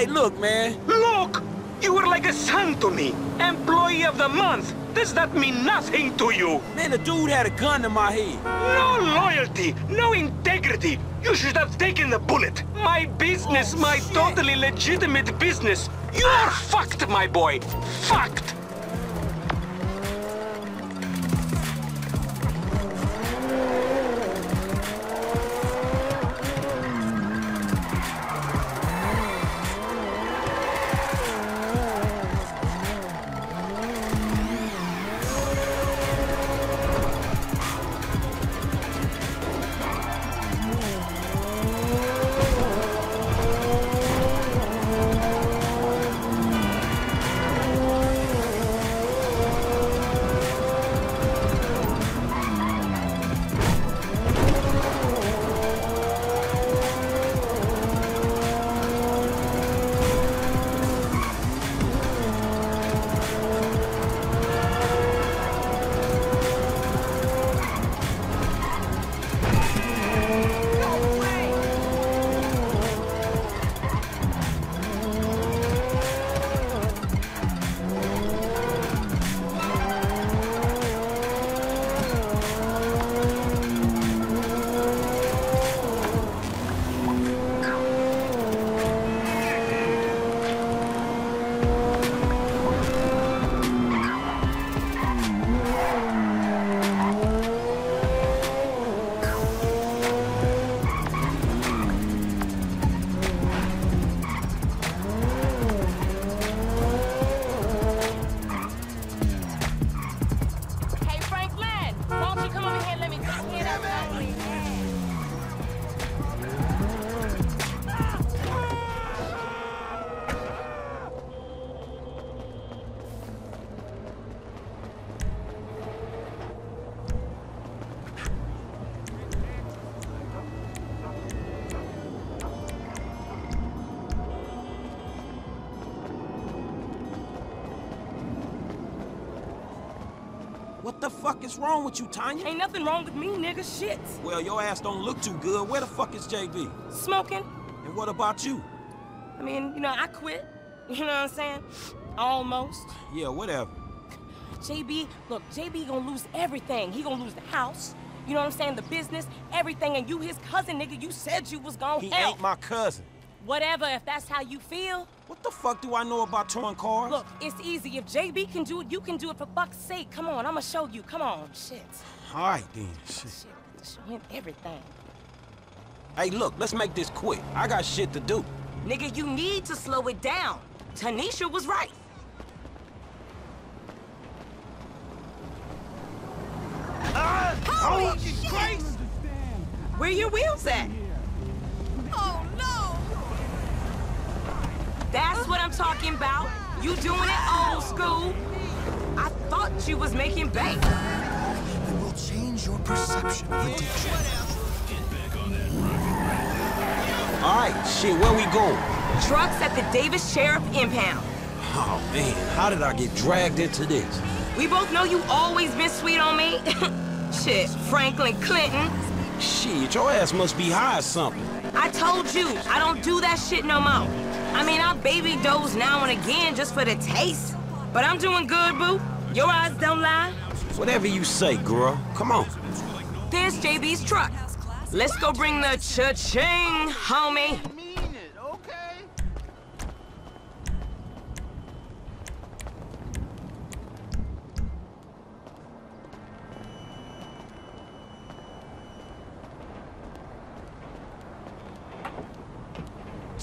Hey, look, man. Look! You were like a son to me. Employee of the month. Does that mean nothing to you? Man, the dude had a gun in my head. No loyalty, no integrity. You should have taken the bullet. My business, my totally legitimate business. You are fucked, my boy. Fucked. What's wrong with you, Tanya? Ain't nothing wrong with me, nigga, shit. Well, your ass don't look too good. Where the fuck is JB? Smoking. And what about you? I mean, you know, I quit. You know what I'm saying? Almost. Yeah, whatever. JB, look, JB gonna lose everything. He gonna lose the house, you know what I'm saying, the business, everything, and you his cousin, nigga. You said you was gonna help. He ain't my cousin. Whatever, if that's how you feel. What the fuck do I know about touring cars? Look, it's easy. If JB can do it, you can do it, for fuck's sake. Come on, I'ma show you. Come on, shit. All right, then. Shit. Show him everything. Hey, look, let's make this quick. I got shit to do. Nigga, you need to slow it down. Tanisha was right. Holy shit! Christ. Where your wheels at? Oh, no! That's what I'm talking about. You doing it old school. I thought you was making bank. It will change your perception of addiction. All right, shit, where we going? Trucks at the Davis Sheriff Impound. Oh, man, how did I get dragged into this? We both know you always been sweet on me. Shit, Franklin Clinton. Shit, your ass must be high or something. I told you, I don't do that shit no more. I mean, I'll baby doze now and again just for the taste. But I'm doing good, boo. Your eyes don't lie. Whatever you say, girl. Come on. There's JB's truck. Let's go bring the cha-ching, homie.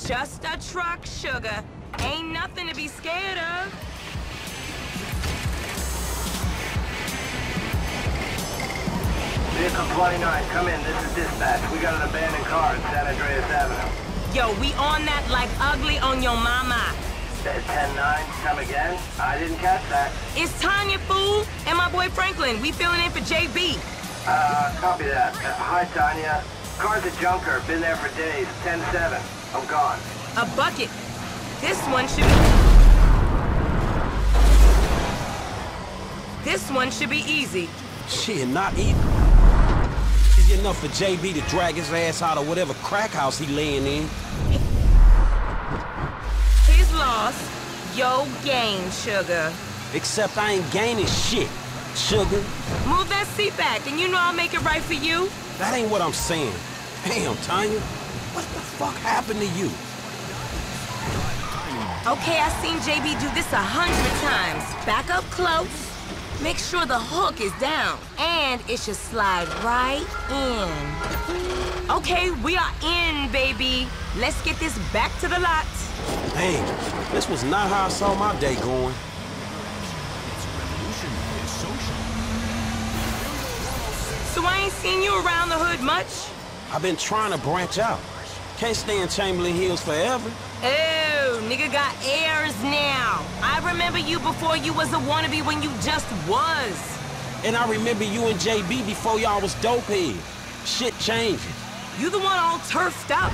Just a truck, sugar. Ain't nothing to be scared of. Vehicle 29, come in. This is dispatch. We got an abandoned car at San Andreas Avenue. Yo, we on that like ugly on your mama. Said 10-9, come again? I didn't catch that. It's Tanya, fool, and my boy Franklin. We filling in for JB. Copy that. Hi, Tanya. Car's a junker. Been there for days. 10-7. I'm gone. A bucket. This one should be easy. Shit, not easy. Easy enough for JB to drag his ass out of whatever crack house he laying in. boss, yo gain, sugar. Except I ain't gaining shit, sugar. Move that seat back, and you know I'll make it right for you. That ain't what I'm saying. Damn, Tanya, what the fuck happened to you? Okay, I've seen JB do this 100 times. Back up close, make sure the hook is down, and it should slide right in. Okay, we are in, baby. Let's get this back to the lot. Hey, this was not how I saw my day going. So I ain't seen you around the hood much? I've been trying to branch out. Can't stay in Chamberlain Hills forever. Oh, nigga got airs now. I remember you before you was a wannabe when you just was. And I remember you and JB before y'all was dopeheads. Shit changes. You the one all turfed up.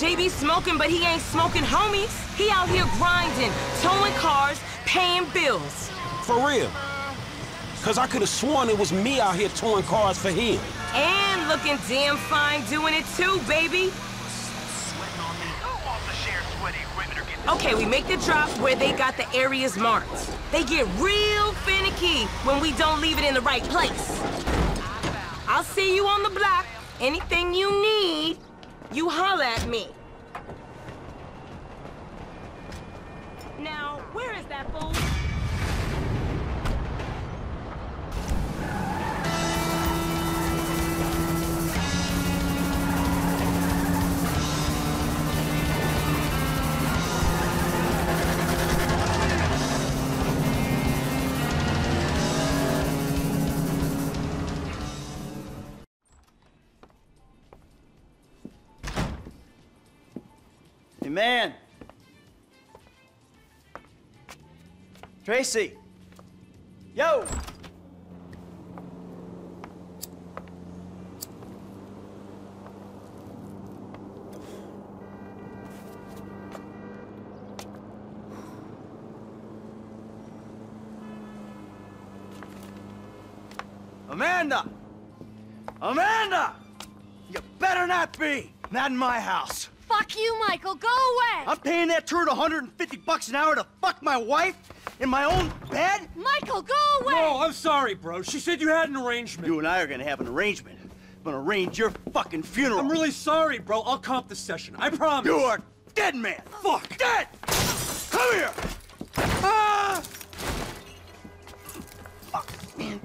JB smoking, but he ain't smoking homies. He out here grinding, towing cars, paying bills. For real. Because I could have sworn it was me out here towing cars for him. And looking damn fine doing it too, baby. Okay, we make the drop where they got the areas marked. They get real finicky when we don't leave it in the right place. I'll see you on the block. Anything you need, you holler at me. Now, where is that fool? Man. Tracy. Yo. Amanda. Amanda. You better not be. Not in my house. Fuck you, Michael. Go away. I'm paying that turd $150 an hour to fuck my wife in my own bed? Michael, go away. No, I'm sorry, bro. She said you had an arrangement. You and I are gonna have an arrangement. I'm gonna arrange your fucking funeral. I'm really sorry, bro. I'll comp this session. I promise. You are dead, man. Fuck. Dead. Come here. Ah! Fuck, man.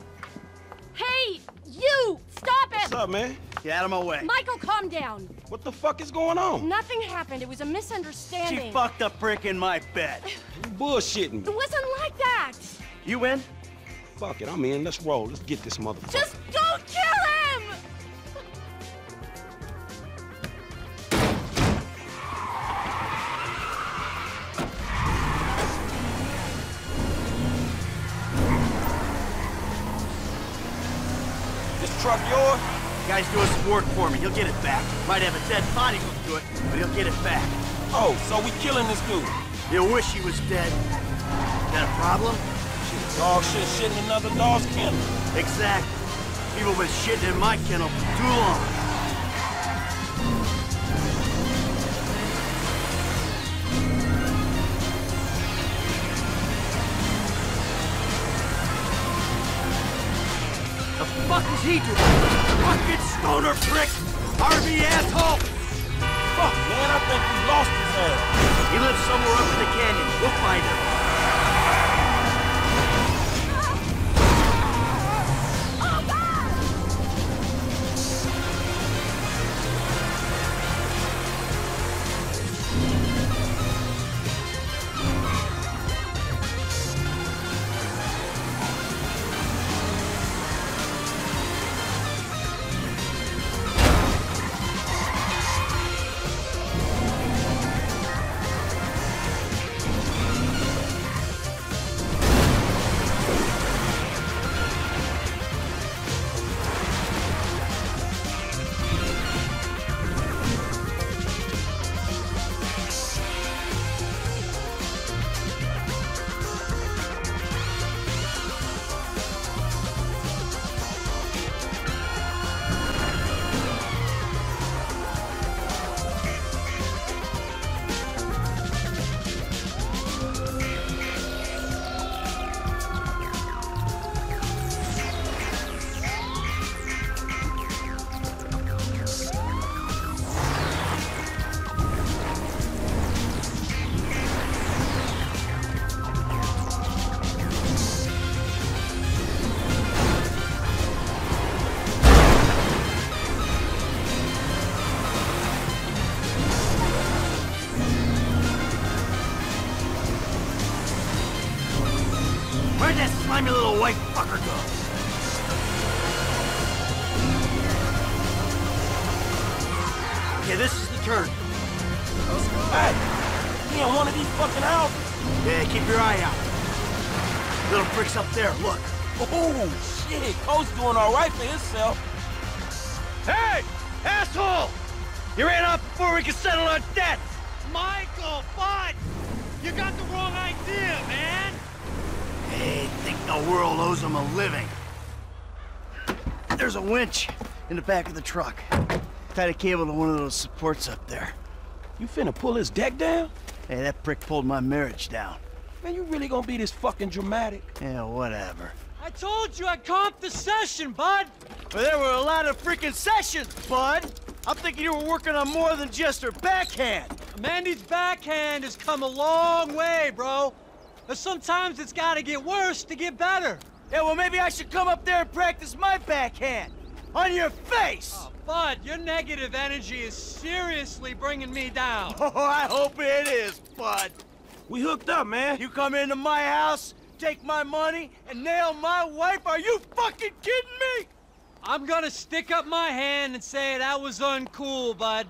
Hey, you. Stop it. What's up, man? Get out of my way. Michael, calm down. What the fuck is going on? Nothing happened. It was a misunderstanding. She fucked a prick in my bed. You bullshitting me. It wasn't like that. You in? Fuck it, I'm in. Let's roll. Let's get this motherfucker. Just don't kill him! This truck yours? Guy's doing some work for me. He'll get it back. Might have a dead body hooked to it, but he'll get it back. Oh, so we killing this dude? You wish he was dead. Got a problem? Shit, dog shit shitting another dog's kennel. Exactly. People been shitting in my kennel for too long. The fuck is he doing? Fucking stoner prick! Harvey, asshole! Fuck, man, I think we lost his ass. He lives somewhere up in the canyon. We'll find him. Oh, time you little white fucker goes. Okay, this is the turn. Hey! You don't want to be fucking out! Yeah, keep your eye out. Little prick's up there, look. Oh, shit! Cole's doing alright for himself. Hey! Asshole! You ran off before we could settle our debt! Michael, bud! You got the wrong idea, man! Hey, think the world owes him a living. There's a winch in the back of the truck. Tied a cable to one of those supports up there. You finna pull his deck down? Hey, that prick pulled my marriage down. Man, you really gonna be this fucking dramatic? Yeah, whatever. I told you I comped the session, bud! Well, there were a lot of freaking sessions, bud! I'm thinking you were working on more than just her backhand. Amanda's backhand has come a long way, bro. But sometimes it's gotta get worse to get better. Yeah, well, maybe I should come up there and practice my backhand. On your face! Oh, bud, your negative energy is seriously bringing me down. Oh, I hope it is, bud. We hooked up, man. You come into my house, take my money, and nail my wife? Are you fucking kidding me? I'm gonna stick up my hand and say that was uncool, bud.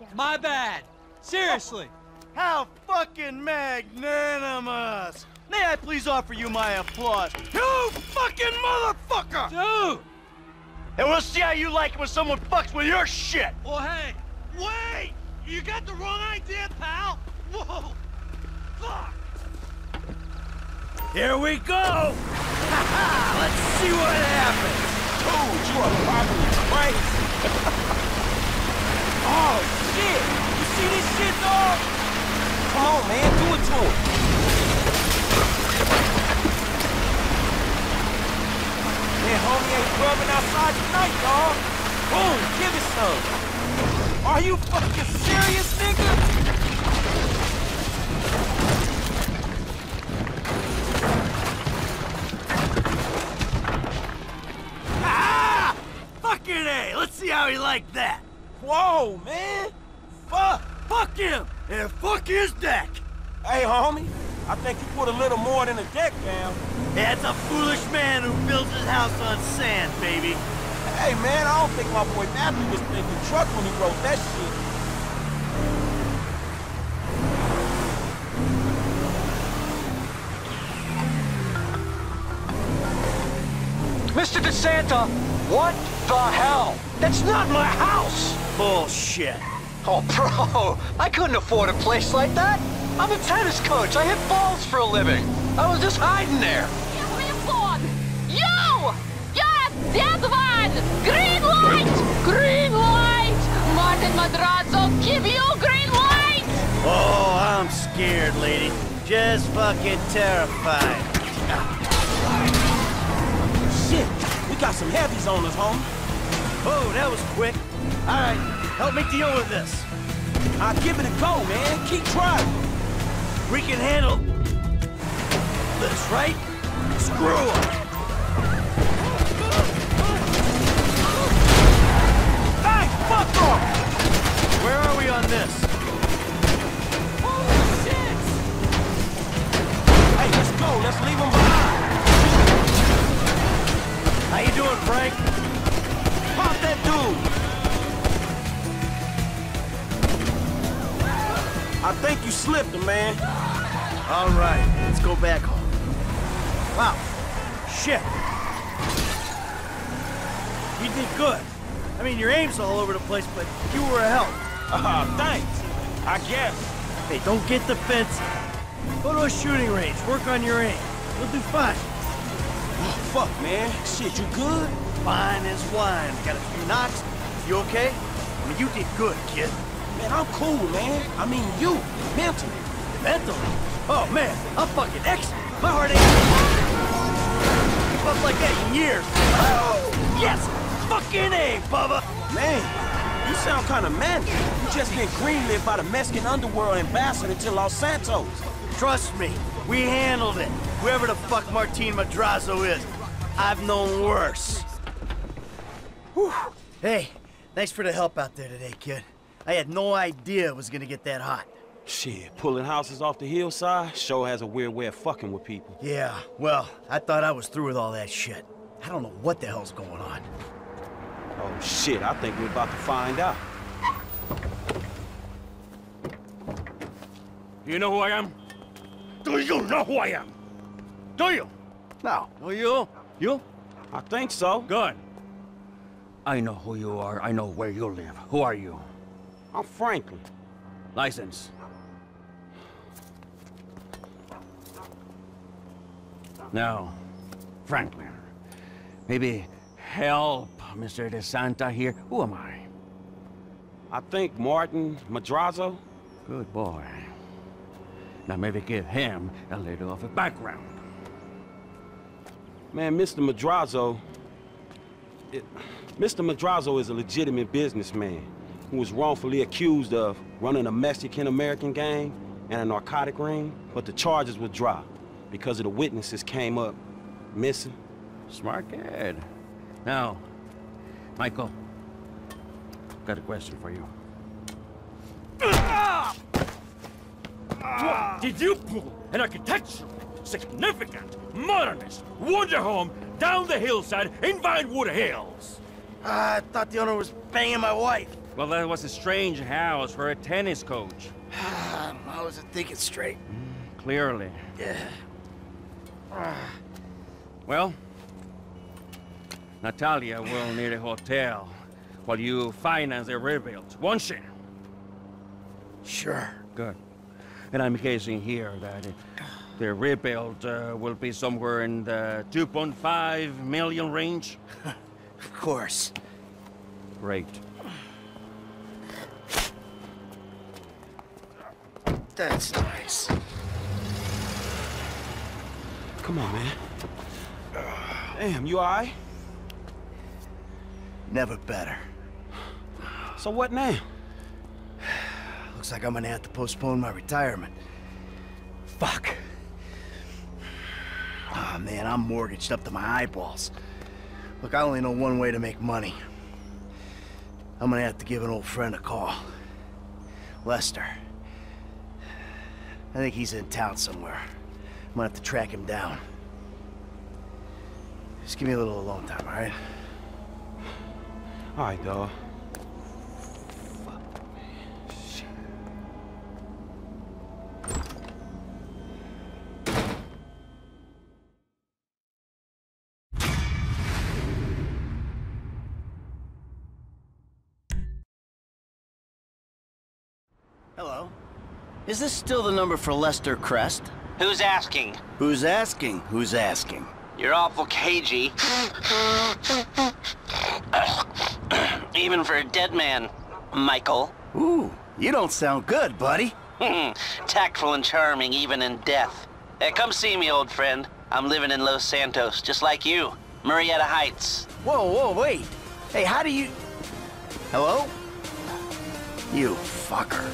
Yeah. My bad. Seriously. Oh, how fucking magnanimous. May I please offer you my applause? You fucking motherfucker! Dude! And we'll see how you like it when someone fucks with your shit! Well, hey, wait! You got the wrong idea, pal! Whoa! Fuck! Here we go! Ha-ha! Let's see what happens! Dude, you are probably crazy! Oh, shit! You see this shit, dog? Come on, man, do it to him! Man, homie ain't grubbing outside tonight, dog. Boom, give it some. Are you fucking serious, nigga? Ah! Fucking A, let's see how he liked that. Whoa, man. Fuck him. Yeah, fuck his deck. Hey, homie, I think you put a little more than a deck down. Yeah, that's a foolish man who builds his house on sand, baby. Hey, man, I don't think my boy Matthew was thinking truck when he wrote that shit. Mr. DeSanta, what the hell? That's not my house! Bullshit. Oh, bro, I couldn't afford a place like that. I'm a tennis coach. I hit balls for a living. I was just hiding there. Dead one! Green light! Green light! Martin Madrazo, give you green light! Oh, I'm scared, lady. Just fucking terrified. Shit! We got some heavies on us, homie. Oh, that was quick. All right, help me deal with this. I'll give it a go, man. Keep trying. We can handle this, right? Screw it! Fuck off! Where are we on this? Holy shit! Hey, let's go. Let's leave him behind. How you doing, Frank? Pop that dude! I think you slipped him, man. All right, let's go back home. Wow. Shit. You did good. I mean, your aim's all over the place, but you were a help. Thanks. I guess. Hey, don't get defensive. Go to a shooting range. Work on your aim. You'll do fine. Oh, fuck, man. Shit, you good? Fine as wine. Got a few knocks. You okay? I mean, you did good, kid. Man, I'm cool, man. I mean, you. Mentally. Mentally? Oh, man. I'm fucking excellent. My heart ain't... Fuck like that in years. Oh, yes! Fucking A, Bubba! Man, you sound kind of manic. You just been greenlit by the Mexican underworld ambassador to Los Santos. Trust me, we handled it. Whoever the fuck Martin Madrazo is, I've known worse. Whew. Hey, thanks for the help out there today, kid. I had no idea it was gonna get that hot. Shit, pulling houses off the hillside sure has a weird way of fucking with people. Yeah, well, I thought I was through with all that shit. I don't know what the hell's going on. Oh shit, I think we're about to find out. Do you know who I am? Do you know who I am? Do you? No. Know you? You? I think so. Good. I know who you are. I know where you live. Who are you? I'm Franklin. License. No. Franklin. Maybe help Mr. DeSanta here. Who am I? I think Martin Madrazo. Good boy. Now maybe give him a little of a background. Man, Mr. Madrazo is a legitimate businessman who was wrongfully accused of running a Mexican-American gang and a narcotic ring, but the charges were dropped because of the witnesses came up missing. Smart kid. Now, Michael, got a question for you. Did you pull an architectural, significant, modernist wonder home down the hillside in Vinewood Hills? I thought the owner was banging my wife. Well, that was a strange house for a tennis coach. I wasn't thinking straight. Clearly. Yeah. Well, Natalia will need a hotel while you finance the rebuild, won't she? Sure. Good. And I'm guessing here that the rebuild will be somewhere in the 2.5 million range. Of course. Great. That's nice. Come on, man. Damn, you all right? Never better. So what now? Looks like I'm gonna have to postpone my retirement. Fuck. Ah, man, I'm mortgaged up to my eyeballs. Look, I only know one way to make money. I'm gonna have to give an old friend a call. Lester. I think he's in town somewhere. I'm gonna have to track him down. Just give me a little alone time, all right? All right, dog. Hello. Is this still the number for Lester Crest? Who's asking? Who's asking? Who's asking? You're awful cagey. Even for a dead man, Michael. Ooh, you don't sound good, buddy. Tactful and charming, even in death. Hey, come see me, old friend. I'm living in Los Santos, just like you. Marietta Heights. Whoa, whoa, wait. Hey, how do you... Hello? You fucker.